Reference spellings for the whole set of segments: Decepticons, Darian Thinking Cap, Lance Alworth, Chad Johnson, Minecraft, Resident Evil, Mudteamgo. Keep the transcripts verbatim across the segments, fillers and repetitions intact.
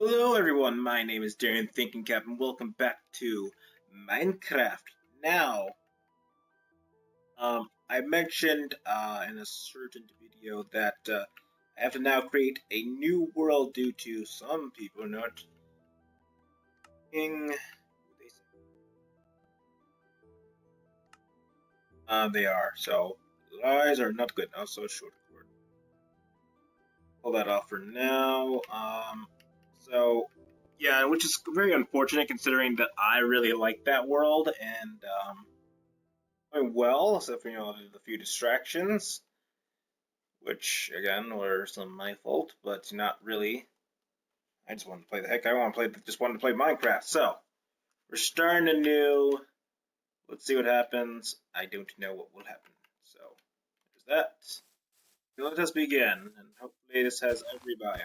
Hello everyone, my name is Darian Thinking Cap, and welcome back to Minecraft. Now, um, I mentioned uh, in a certain video that uh, I have to now create a new world due to some people not being. Uh, they are, so lies are not good. Also, short cord. Pull that off for now. Um. So, yeah, which is very unfortunate considering that I really like that world and um, doing well, except for, you know, the few distractions, which, again, were some of my fault, but not really. I just wanted to play the heck I want to play, just wanted to play Minecraft. So, we're starting anew. Let's see what happens. I don't know what will happen. So, there's that. So let us begin, and hopefully this has every biome.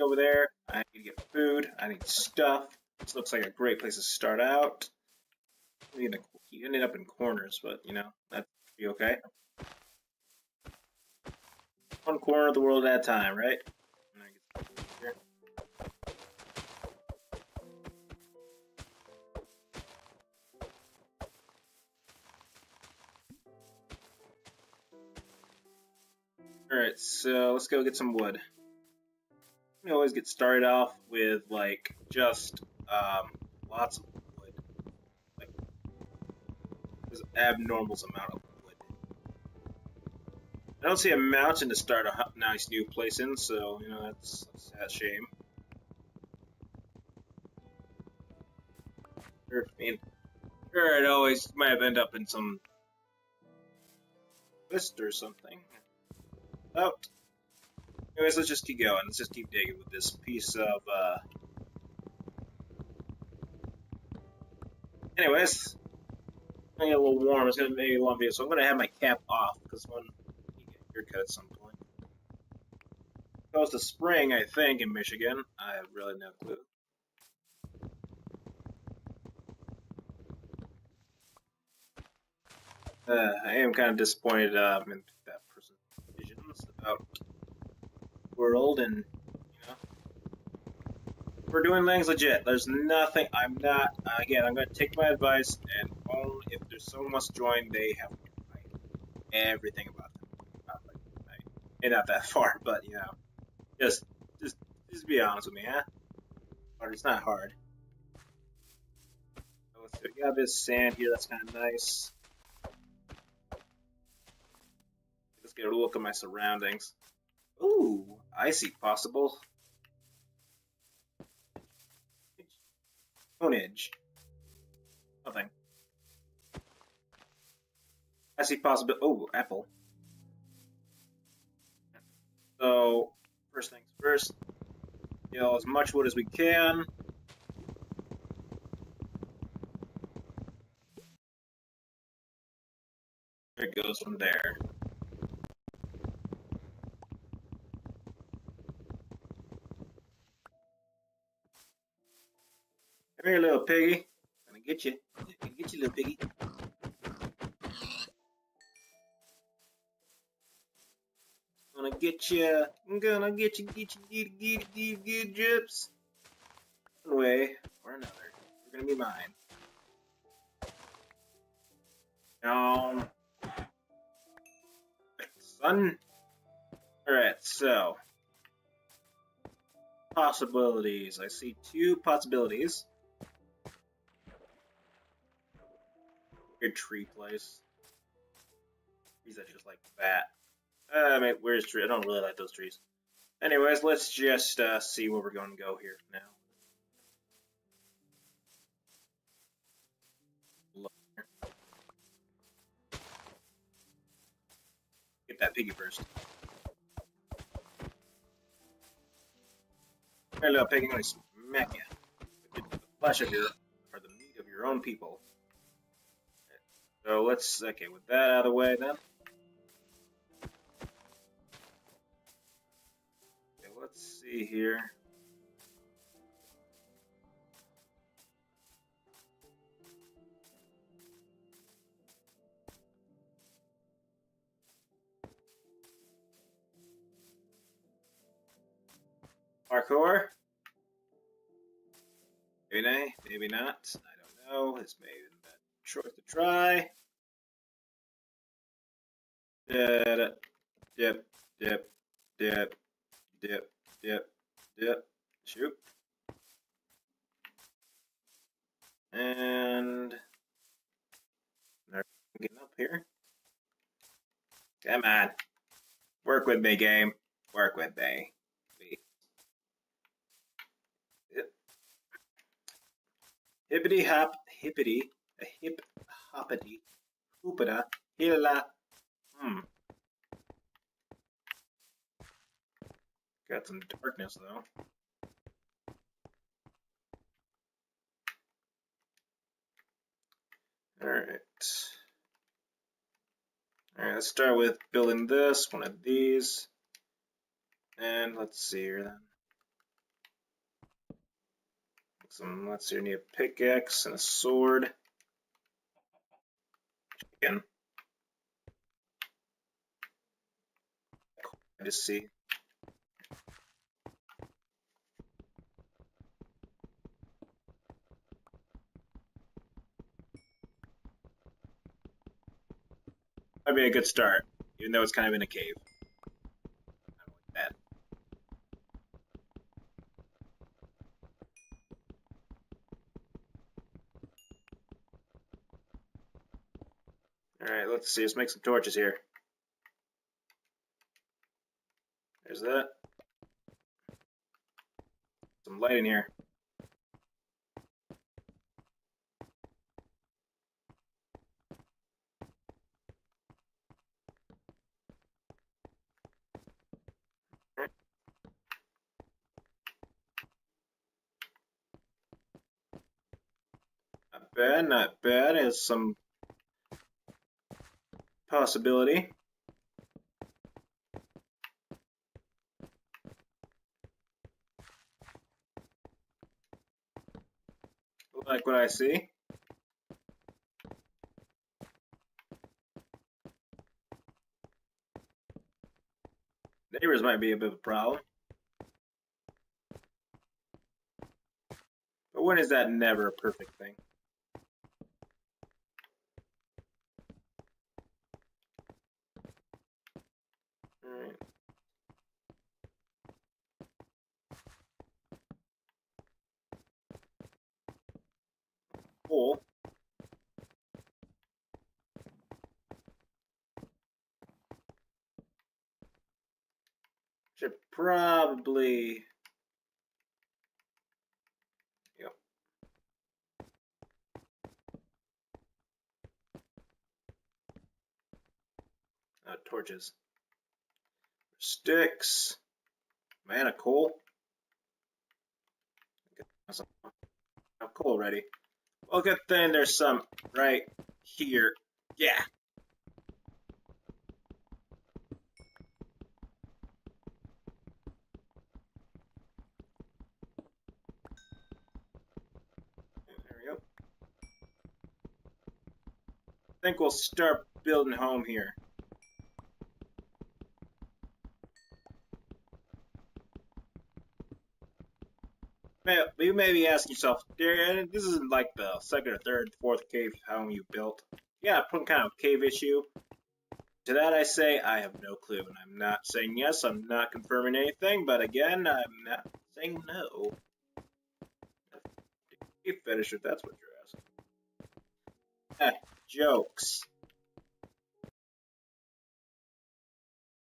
Over there. I need to get food. I need stuff. This looks like a great place to start out. You ended up in corners, but you know, that'd be okay. One corner of the world at a time, right? Alright, so let's go get some wood. You always get started off with like just um, lots of wood, like there's an abnormal amount of wood. I don't see a mountain to start a nice new place in, so you know that's, that's a shame. Sure, I mean, sure, it always might have ended up in some list or something. Oh. Anyways, let's just keep going. Let's just keep digging with this piece of, uh... anyways. I'm gonna get a little warm. It's gonna be a long video, so I'm gonna have my cap off, because when you get a haircut at some point. It goes to spring, I think, in Michigan. I have really no clue. Uh, I am kind of disappointed uh, in that person's visions about world, and you know we're doing things legit. There's nothing. I'm not. Uh, again, I'm gonna take my advice, and only if there's someone wants to join, they have to write everything about them. Not like, right? And not that far, but you know, just just just be honest with me, huh? Or it's not hard. So let's see. We got this sand here. That's kind of nice. Let's get a look at my surroundings. Ooh, icy possible. Stoneage. Nothing. Icy possible. Oh, apple. So, first things first. You know, as much wood as we can. There it goes from there. Come here, little piggy. I'm gonna get you. I'm gonna get you, little piggy. I'm gonna get you. I'm gonna get you, get you, get you, get you, get you, gyps. One way or another. You're gonna be mine. Um. Son. Alright, so. Possibilities. I see two possibilities. Weird tree place. Trees that just like that. Uh, I mean, where's tree? I don't really like those trees. Anyways, let's just uh, see where we're going to go here now. Get that piggy first. Hey, little piggy, I'm gonna smack you. The flesh of your, or the meat of your own people. So let's, okay, with that out of the way then. Okay, let's see here. Parkour? Maybe not, maybe not. I don't know. It's maybe not short to try. Dip, dip, dip, dip, dip, dip, dip, shoot. And I'm getting up here. Come on. Work with me, game. Work with me. Hippity hop, hippity, a hip hoppity, hoopita, hilla. Hmm. Got some darkness though. All right. All right. Let's start with building this one of these, and let's see here then. Some, let's see, I need a pickaxe and a sword. Chicken. I just see. That'd be a good start, even though it's kind of in a cave. Alright, let's see, let's make some torches here. There's that. Some light in here. Not bad, not bad. There's some possibility. Like what I see. Neighbors might be a bit of a problem. But when is that never a perfect thing? Cool. Should probably. Yep. Uh, torches. Sticks. Man, a coal. I'm coal ready. Well, good thing there's some right here. Yeah. There we go. I think we'll start building home here. You may be asking yourself, Darian, this isn't like the second or third, fourth cave home you built. Yeah, some kind of cave issue. To that I say, I have no clue, and I'm not saying yes, I'm not confirming anything, but again, I'm not saying no. Cave fetish, if that's what you're asking. Eh, jokes.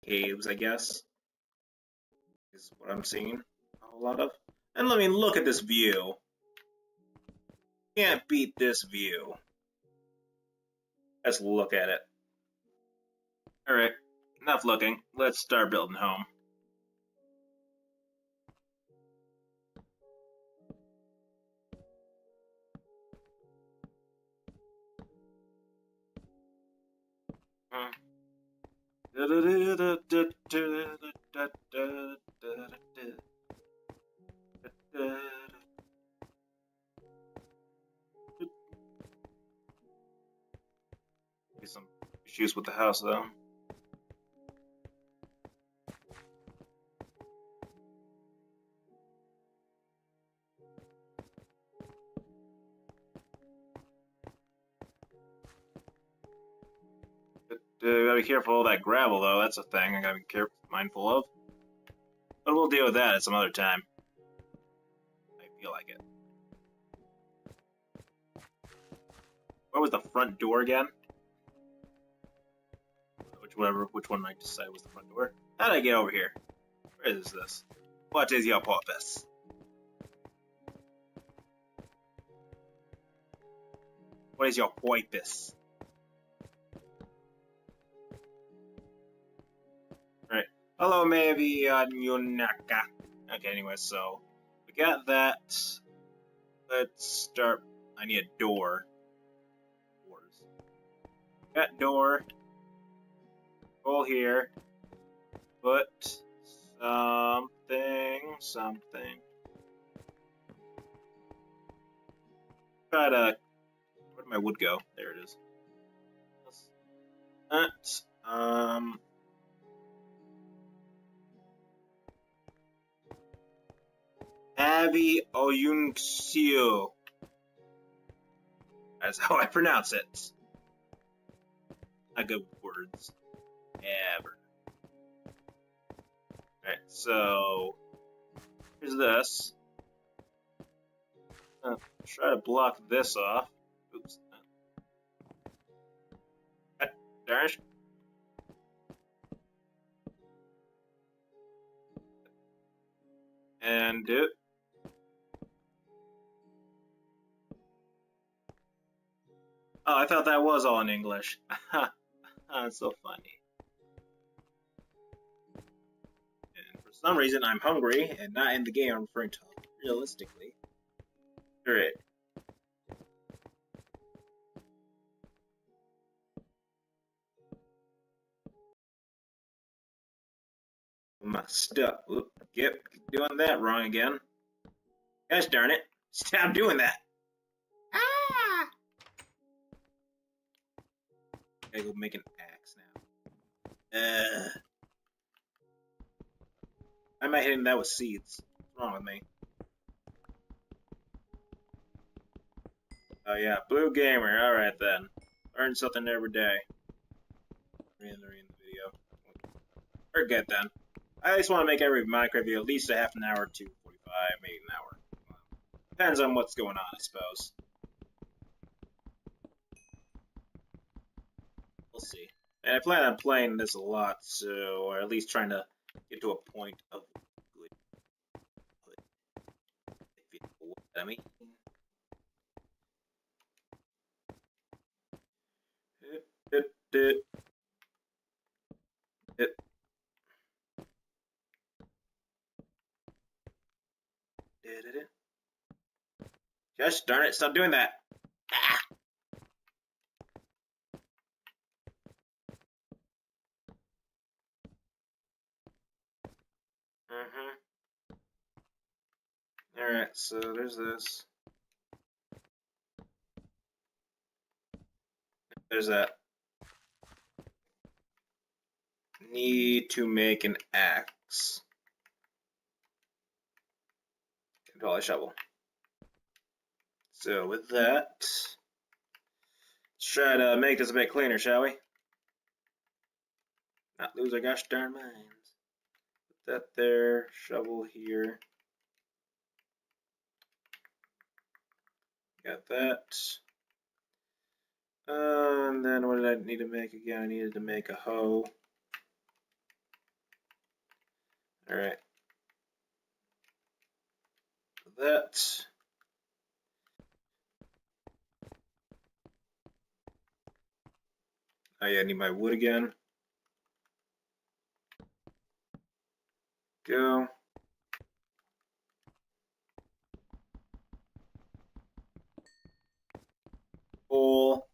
Caves, I guess, is what I'm seeing a whole lot of. And let me look at this view. Can't beat this view. Let's look at it. Alright, enough looking. Let's start building home. Hmm. Some issues with the house though. gotta be careful of that gravel, though. That's a thing I gotta be careful, mindful of. But we'll deal with that at some other time. I feel like it. What was the front door again? Which whatever, which one I decided was the front door. How did I get over here? Where is this? What is your purpose? What is your purpose? Right. Hello, maybe Anyunaka. Okay, anyway, so we got that. Let's start. I need a door. Doors. Got door. Roll here. Put something, something. Try to. Where did my wood go? There it is. That's, um. Abby Oyunxio. That's how I pronounce it. Not good with words. Ever. Alright, so here's this. Uh, try to block this off. Oops. Uh, darn it. And do it. Oh, I thought that was all in English. That's so funny. For some reason, I'm hungry, and not in the game I'm referring to, realistically. Alright. My stuff. Oop, yep, doing that wrong again. Gosh darn it. Stop doing that. Ah! Gotta go make an axe now. Uh. I might hit him that with seeds. What's wrong with me? Oh yeah, Blue Gamer. Alright then. Learn something every day. Read the video. Forget then. I just want to make every Minecraft video at least a half an hour to forty-five, maybe an hour. Depends on what's going on, I suppose. We'll see. And I plan on playing this a lot, so, or at least trying to get to a point of good. If you know what I mean. It, it, it. Gosh darn it, stop doing that. Ah! Mm-hmm. Alright, so there's this. There's that. Need to make an axe. Control a shovel. So with that, let's try to make this a bit cleaner, shall we? Not lose our gosh darn minds. Put that there, shovel here. Got that. And then what did I need to make again? I needed to make a hoe. Alright. That. Oh yeah, I need my wood again. Go. Pull.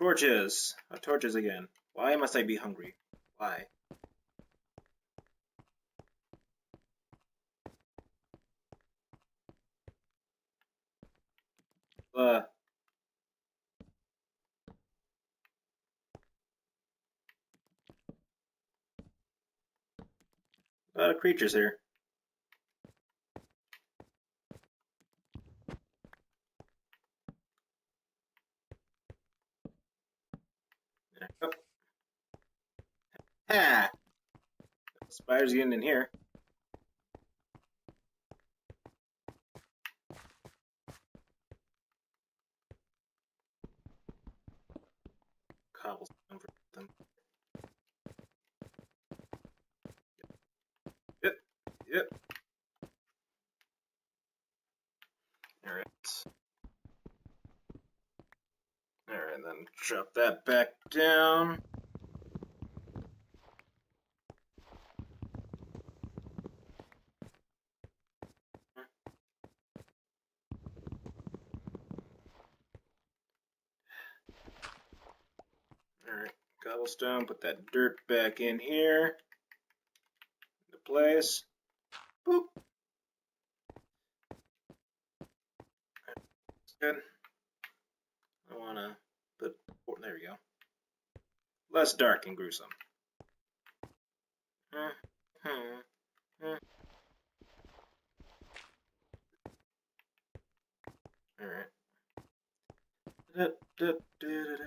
Torches! Oh, torches again. Why must I be hungry? Why? uh, a lot of creatures here. Oh. Ha! Spider's getting in here. Cobblestone for them. Yep. Yep. All right. All right, then drop that back down. Cobblestone, put that dirt back in here, into place. Boop. That's good. I want to put, oh, there we go. Less dark and gruesome. Uh, uh, uh. All right. Da, da, da, da, da.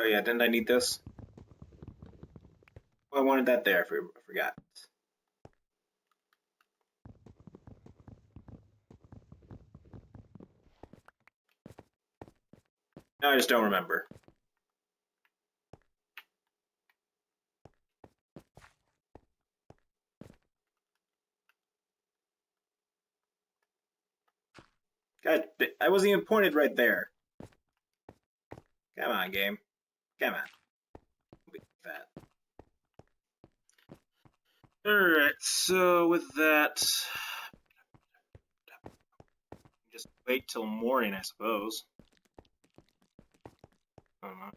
Oh yeah, didn't I need this? Oh, I wanted that there, I forgot. No, I just don't remember. God, I wasn't even pointed right there. Come on, game. Come on. We'll that. Alright, so with that, just wait till morning, I suppose. I don't know.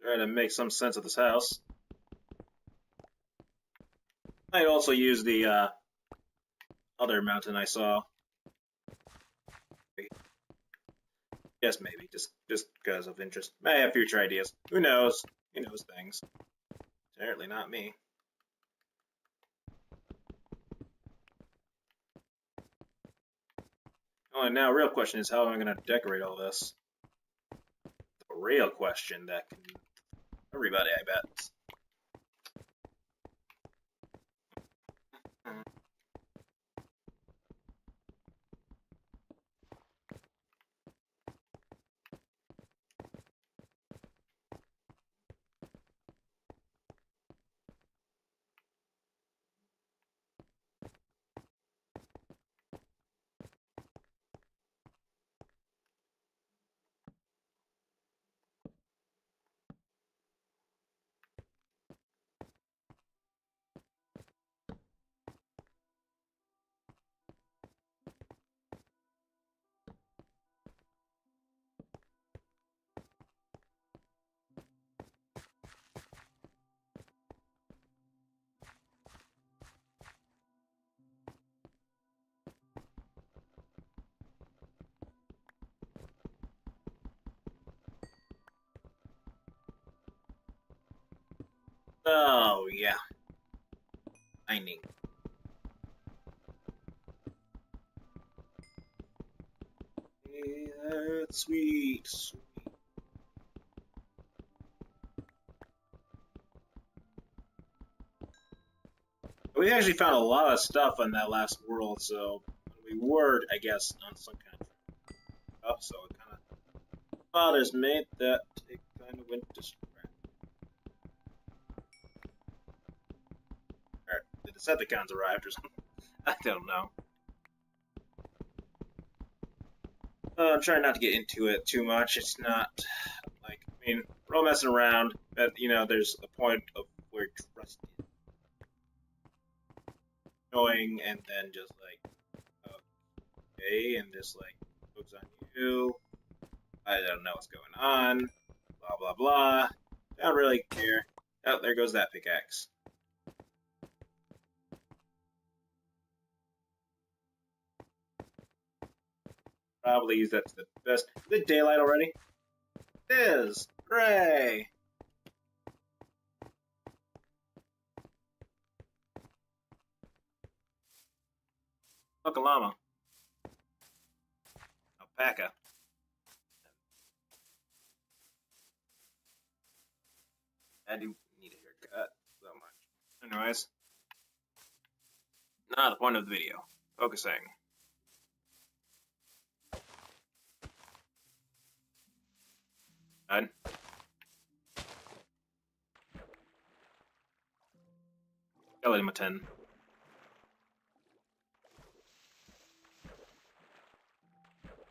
Try to make some sense of this house. I also use the uh, other mountain I saw. Yes, maybe, just just because of interest. May have future ideas. Who knows? Who knows things? Apparently not me. Oh, and now real question is how am I going to decorate all this? The real question that can... everybody, I bet. Oh, yeah. Mining. Hey, that's sweet, sweet. We actually found a lot of stuff on that last world, so we were, I guess, on some kind of stuff, so it kind of bothers me that it kind of went to. Decepticons arrived or something. I don't know. Uh, I'm trying not to get into it too much. It's not, like, I mean, we're all messing around, but, you know, there's a point of where trust is annoying, and then just, like, okay, and this, like, looks on you, I don't know what's going on, blah, blah, blah, I don't really care. Oh, there goes that pickaxe. Probably use that to the best. Is it daylight already? It is! Hooray! Fuck a llama. Alpaca. I do need a haircut so much. Anyways. Not the point of the video. Focusing. Done. Got him a ten.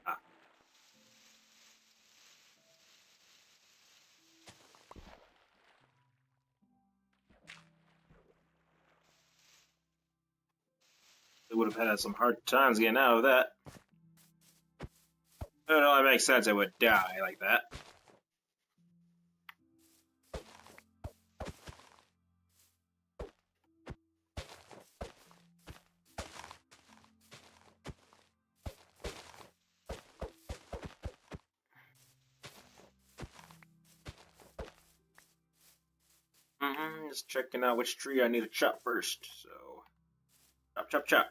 Ah. They would have had some hard times getting out of that. I don't know, it makes sense I would die like that. Just checking out which tree I need to chop first, so chop, chop, chop.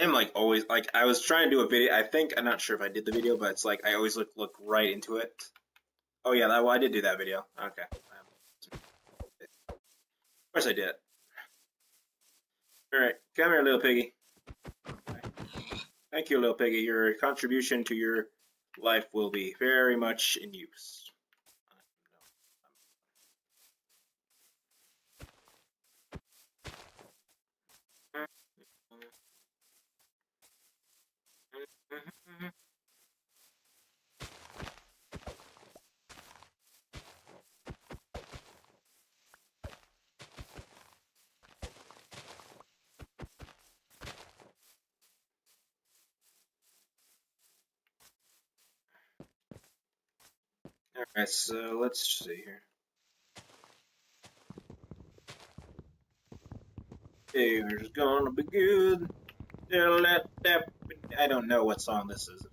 I'm like always, like I was trying to do a video, I think, I'm not sure if I did the video, but it's like I always look look right into it. Oh yeah, that, well I did do that video, okay. Of course I did it. Alright, come here, little piggy. Okay. Thank you, little piggy. Your contribution to your life will be very much in use. Alright, so let's see here. There's gonna be good. I don't know what song this is.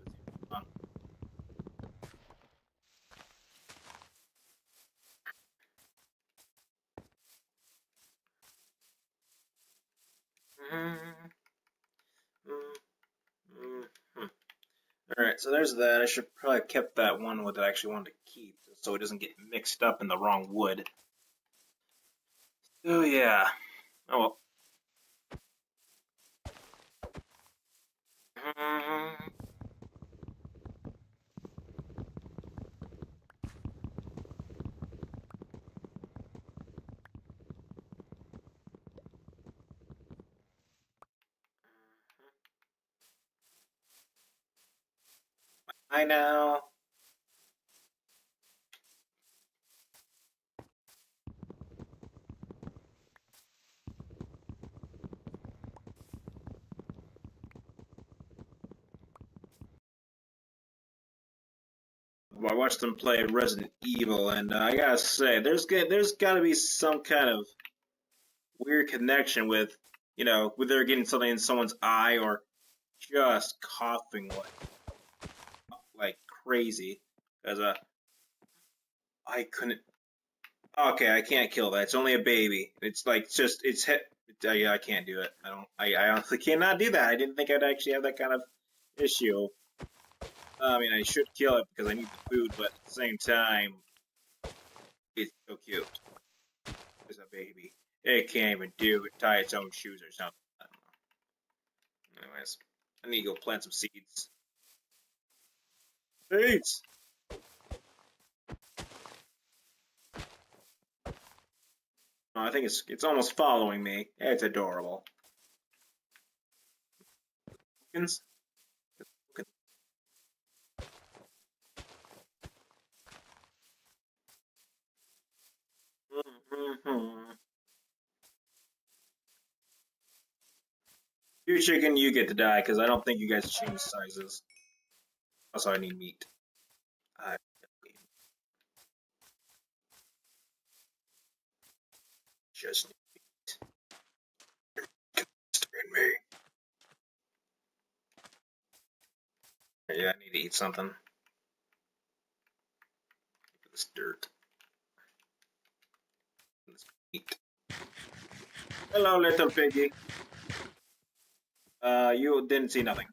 Alright, so there's that. I should probably have kept that one wood that I actually wanted to keep so it doesn't get mixed up in the wrong wood. So yeah. Oh well. I know. Well, I watched them play Resident Evil, and uh, I gotta say, there's there's gotta be some kind of weird connection with, you know, whether getting something in someone's eye or just coughing like. Like crazy, because uh, I couldn't. Okay, I can't kill that. It's only a baby. It's like just it's hit. I, I can't do it. I don't. I, I honestly cannot do that. I didn't think I'd actually have that kind of issue. I mean, I should kill it because I need the food, but at the same time, it's so cute. It's a baby. It can't even do it. Tie its own shoes or something. I don't know. Anyways, I need to go plant some seeds. Eight. Oh, I think it's it's almost following me. It's adorable. You chicken, you get to die, because I don't think you guys change sizes. Also, I need meat. I just need meat. Yeah, I need to eat something. This dirt. This meat. Hello, little piggy. Uh, you didn't see nothing.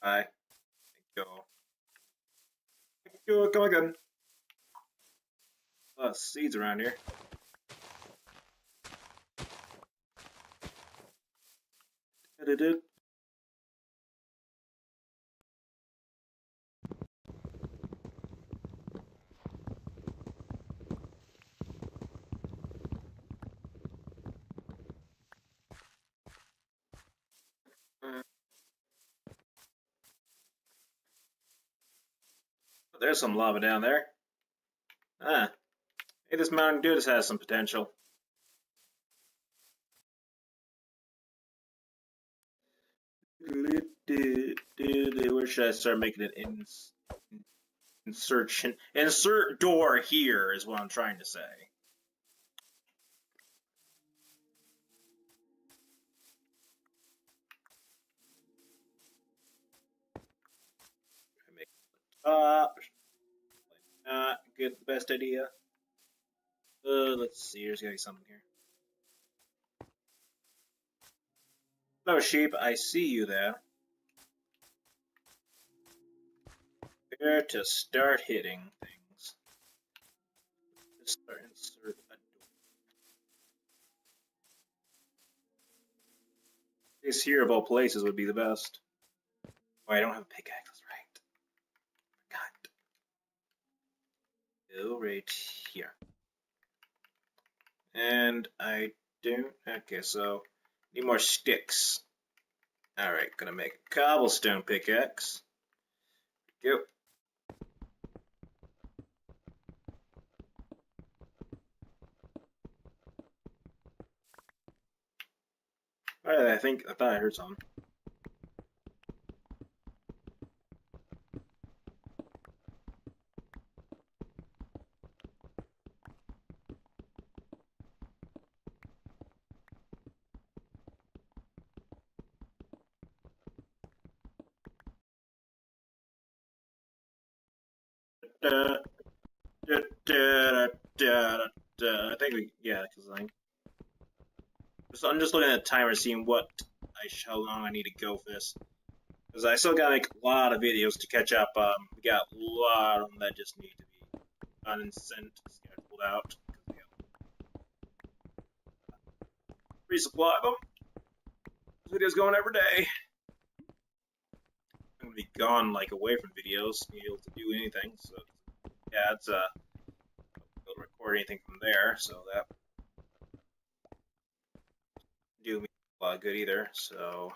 Bye. Thank you. Thank you. Come again. Plus seeds around here. Da-da-da. There's some lava down there. Ah. Hey, this Mountain Dew has some potential. Where should I start making an ins insertion? Insert door here is what I'm trying to say. Uh, not get the best idea. Uh, let's see, there's gotta be something here. Hello, sheep, I see you there. Where to start hitting things? Let's start insert a door. These here of all places would be the best. Oh, I don't have a pickaxe. Go right here. And I don't. Okay, so need more sticks. Alright, gonna make a cobblestone pickaxe. Go. Alright, I think I thought I heard something. Da, da, da, da, da, da. I think we, yeah, because I'm, I'm just looking at the timer, seeing what I how long I need to go for this. Because I still gotta make a lot of videos to catch up. Um, we got a lot of them that just need to be done and sent, scheduled out. Resupply them. This video's going every day. I'm gonna be gone, like away from videos, be able to do anything. So. Yeah, it's, uh, don't record anything from there, so that do me a lot of good either, so,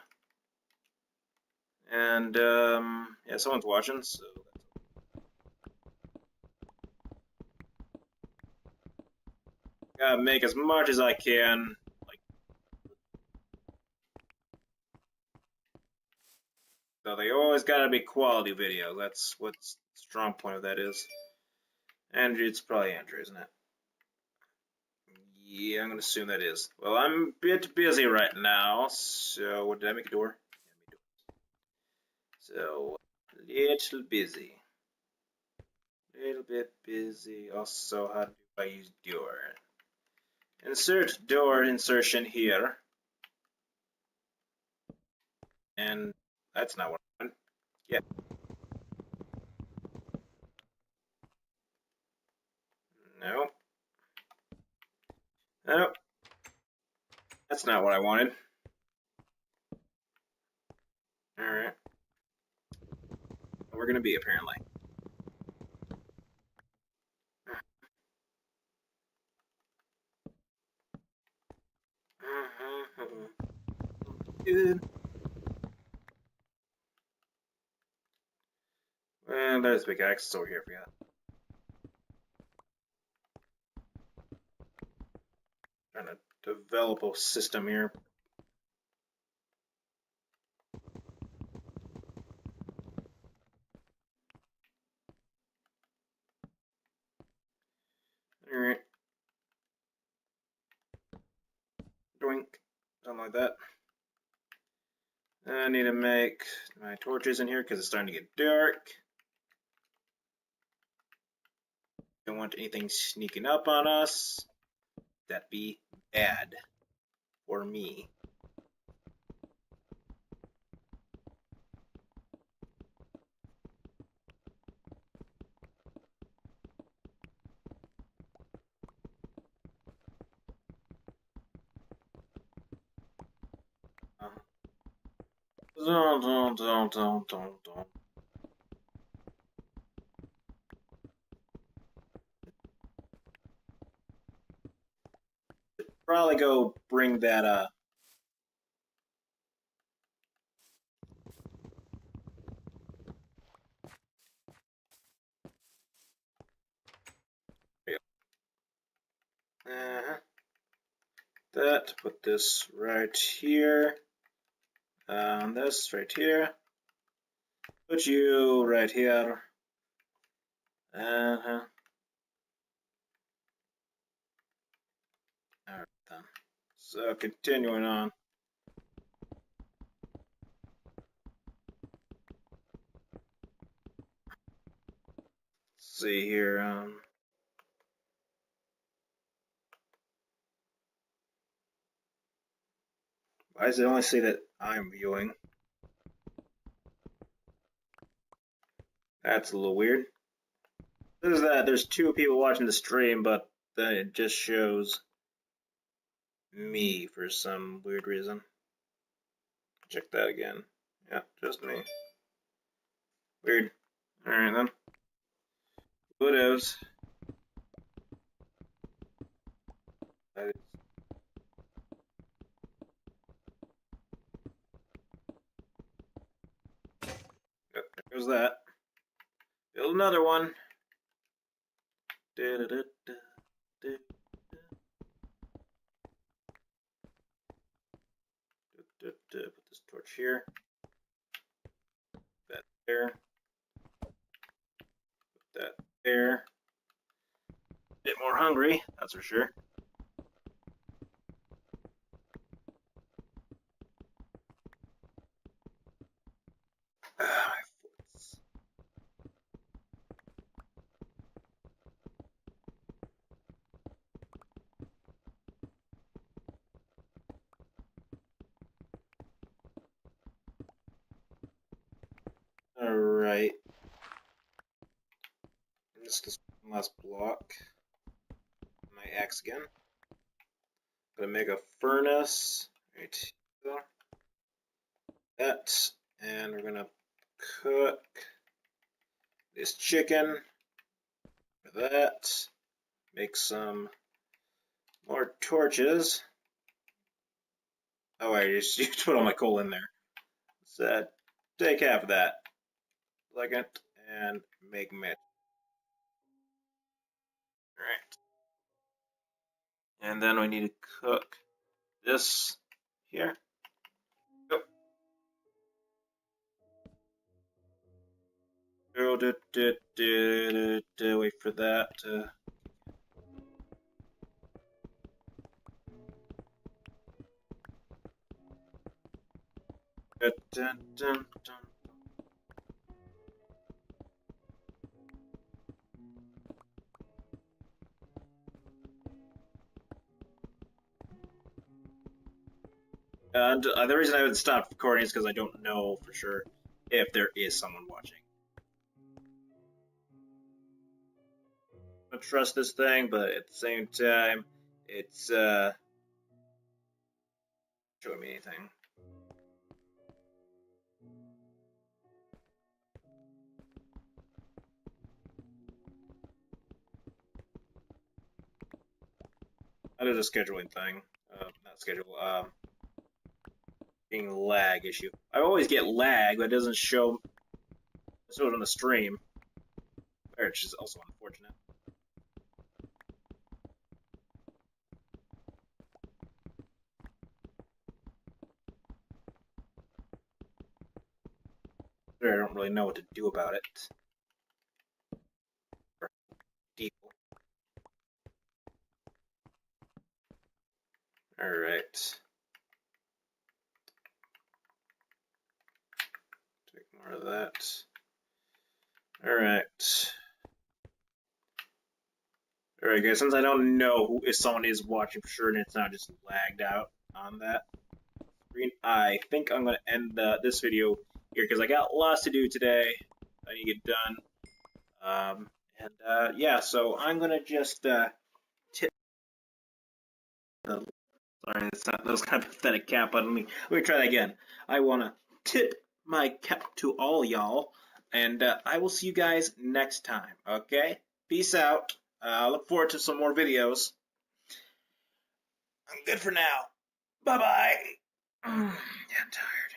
and, um, yeah, someone's watching, so, gotta make as much as I can, like, so they always gotta be quality video, that's what the strong point of that is. Andrew, it's probably Andrew, isn't it? Yeah, I'm gonna assume that is. Well, I'm a bit busy right now, so what did I make a door? So little busy, little bit busy. Also, how do I use door? Insert door insertion here, and that's not what I want. Yeah. No. No. That's not what I wanted. Alright. We're gonna be, apparently. good. And there's big axes over here for you. Trying to develop a system here. All right. Doink. Something like that. I need to make my torches in here because it's starting to get dark. Don't want anything sneaking up on us. That'd be bad for me. Uh-huh. Dun, dun, dun, dun, dun, dun. Probably go bring that uh uh-huh. That, put this right here, um, this right here, put you right here, uh-huh. So, continuing on. Let's see here. Um, why does it only say that I'm viewing? That's a little weird. This is that there's two people watching the stream, but then it just shows me for some weird reason. Check that again. Yeah, just me. Weird. Alright then. Whatevs. That is. Yep, there goes that. Build another one. Da da da da da. To put this torch here, that there, put that there. A bit more hungry, that's for sure. Alright. Just this one last block. My axe again. I'm gonna make a furnace. Right here. That. And we're gonna cook this chicken. For that. Make some more torches. Oh, I just you put all my coal in there. So uh, take half of that. Second and make match. All right, and then we need to cook this here. Go. Oh, do, do, do, do, do. Wait for that. Uh, dun, dun, dun, dun. And uh, the reason I haven't stopped recording is because I don't know for sure if there is someone watching. I trust this thing, but at the same time, it's uh, showing me anything. That is a scheduling thing. Uh, not schedule. Um. being lag issue. I always get lag, but it doesn't show, show it on the stream, which is also unfortunate. I don't really know what to do about it. All right. Take more of that. All right. All right, guys. Since I don't know if someone is watching for sure and it's not just lagged out on that screen, I think I'm going to end uh, this video here because I got lots to do today. I need to get done. Um, and uh, yeah, so I'm going to just uh, tip the. Sorry, that's not, that was kind of a pathetic cap, but let me, let me try that again. I want to tip my cap to all y'all, and uh, I will see you guys next time, okay? Peace out. I uh, look forward to some more videos. I'm good for now. Bye-bye. I'm tired.